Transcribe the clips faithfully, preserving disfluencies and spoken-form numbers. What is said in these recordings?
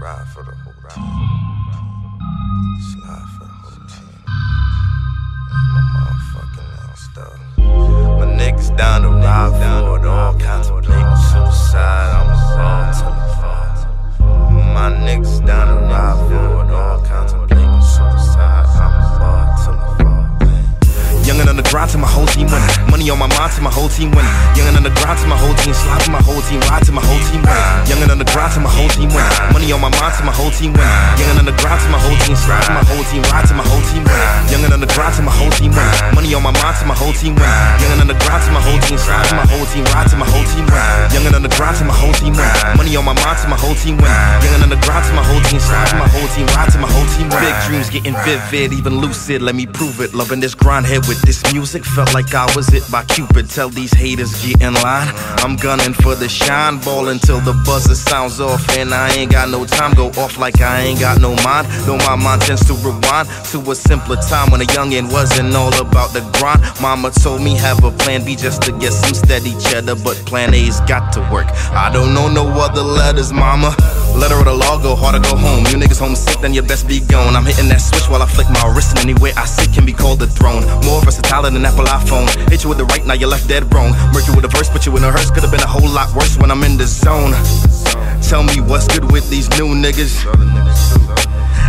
Ride for the whole round. Slide for the whole team. That's my motherfucking next stuff. My niggas down to ride for it. All kinds of blatant suicide. I'm a ball till it falls. My niggas down to ride for it. All kinds of blatant suicide. I'm a ball till it falls. Youngin' on the grind till my whole team winning. Money on my mind till my whole team winning. Youngin' on the grind till my whole team slide till my whole team ride till my whole team winning. Youngin' on the grind till my whole team winning. Money on my mind till my whole team winning. Youngin' on the grind till my whole team slide till my whole team ride till my whole team winning. Youngin' on the grind till my whole team winning. Money on my mind till my whole team winning. Youngin' on the grind till my whole team slide till my whole team ride till my whole team winning. Youngin' on the grind till my whole team winning. Money on my mind till my whole team winning. Youngin' on the grind till my whole team slide till my whole team ride till my whole team winning. Big dreams getting vivid, even lucid. Let me prove it. Loving this grind here with this music. Felt like I was it by Cupid. Tell these haters get in line. I'm gunning for the shine ball until the buzzer sounds off. And I ain't got no time, go off like I ain't got no mind. Though my mind tends to rewind to a simpler time when a youngin' wasn't all about the grind. Mama told me have a plan B just to get some steady cheddar, but plan A's got to work. I don't know no other letters, mama. Letter of the law, go hard or go home. You niggas homesick, then you best be gone. I'm hitting that switch while I flick my wrist, and anywhere I sit can be called a throne. More versatile than an Apple iPhone. Hit you with the right, now you're left dead wrong. Murk you with a verse, put you in a hearse. Could've been a whole lot worse when I'm in the zone. Tell me what's good with these new niggas.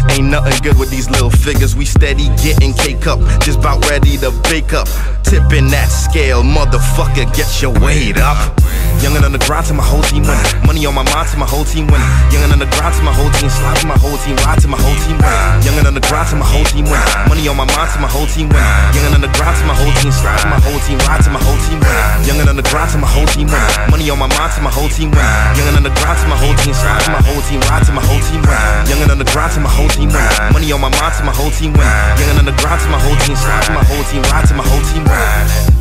Ain't nothing good with these little figures. We steady getting cake up, just bout ready to bake up. Tipping that scale, motherfucker, get your weight up. Youngin' on the grind till my whole team winning. Money on my mind till my whole team winning. Youngin' on the grind till my whole team slide till my whole team ride till my whole team winning. Youngin' on the grind till my whole team winning. Money on my mind till my whole team winning. Youngin' on the grind till my whole team slide till my whole team ride till my whole team winning. Youngin' on the grind till my whole team winning. Money on my mind till my whole team winning. Youngin' on the grind till my whole team slide till my whole team ride till my whole team winning. Youngin' on the grind till my whole team winning. Money on my mind till my whole team winning. Youngin' on the grind till my whole team slide till my whole team ride till my whole team winning.